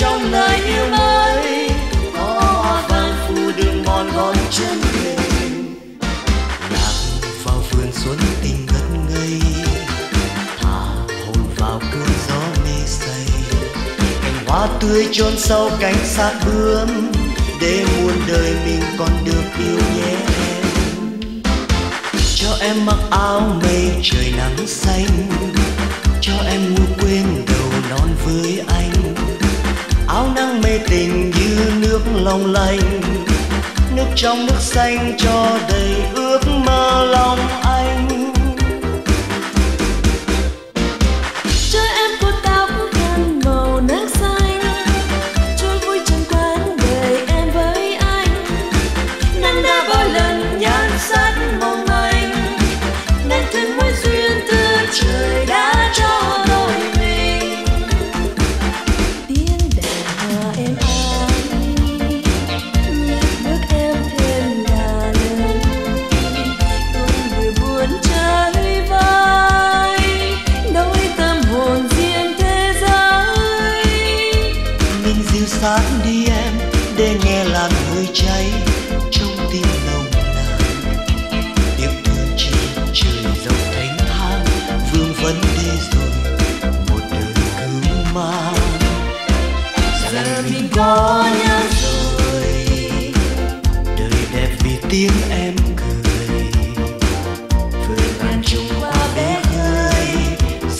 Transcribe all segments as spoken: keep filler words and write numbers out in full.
trong nơi yêu mới có hoa vàng phủ đường mòn gót chân mình. Lạc vào vườn xuân tình ngất ngây, thả hồn vào cơn gió mê say. Cành hoa tươi chôn sau cánh sát bướm, để muôn đời mình còn được yêu nhé em. Cho em mặc áo mây trời nắng xanh, cho em ngủ quên đầu non với anh. Áo nắng mê tình như nước long lanh, nước trong nước xanh cho đầy ước mơ lòng anh. Cho em cuốn tóc gần màu nắng xanh, trôi vui chẳng quán đời em với anh. Nắng đã bao lần nhan sắc mong manh, nên thêm mối duyên từ trời đã cho đôi mình. Thiên đàng em ái, nước em thêm là lời, tôi người buồn chơi vơi nỗi tâm hồn riêng thế giới. Mình dịu sát đi em, để nghe làn hơi cháy trong tim nồng nàn. Điệp thương chỉ trời rộng thánh thang, vương vấn đi rồi một đời cứu mang. Giờ mình có nhau rồi, đời đẹp vì tiếng em cười. Vườn lan trông hoa bé khơi,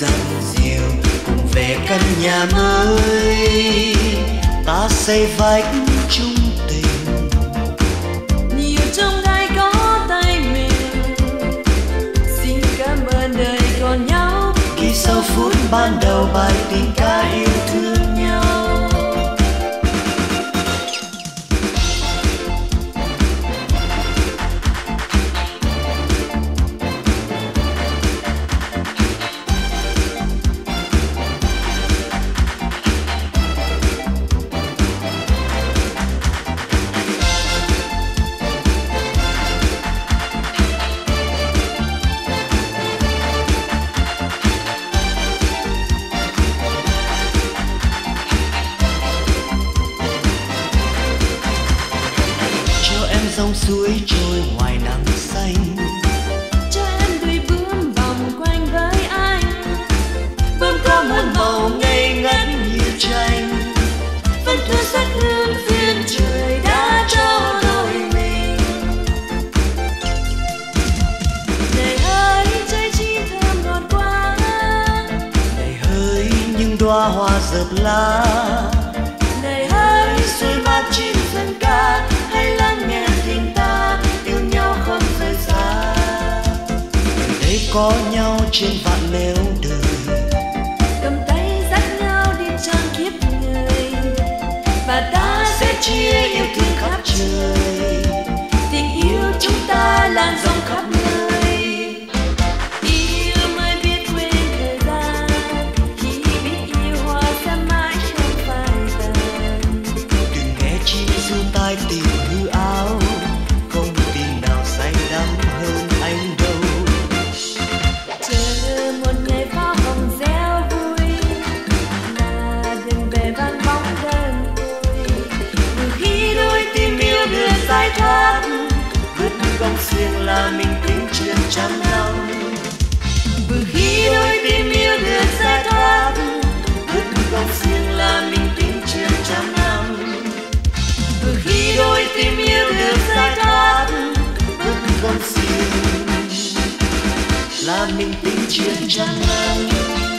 dặn dìu cùng về căn nhà mới. Ta xây vách chung tình, nhiều trong gai có tay mình. Xin cảm ơn đời còn nhau, khi sau phút ban đầu bài tình ca yêu thương nhau. Dòng suối trôi ngoài nắng xanh, cho em đuôi bướm vòng quanh với anh. Bướm có muôn màu ngây ngất như tranh, vẫn thưa sắc hương duyên trời đã cho đôi mình. Này hỡi trái chim thơm ngọt quá, này hỡi những đóa hoa rợp lá, này hỡi xuôi mát chim dân ca. Hãy lắng nghe tình ta yêu nhau không rời xa, để có nhau trên vạn nẻo đời, cầm tay dắt nhau đi trong kiếp người. Và ta sẽ chia yêu thương khắp trời, tình yêu chúng ta lan rộng khắp nơi. Yêu mới biết quên thời gian, khi biết yêu hoa sẽ mãi không phai tàn. Đừng nghe chim du tai tìm công xuyên là mình tính chuyện trăm năm. Vừa khi đôi tim yêu được giải thoát, ước công xuyên là mình tính chuyện trăm năm. Vừa khi đôi tim yêu được giải thoát, ước công xuyên là mình tính chuyện trăm năm.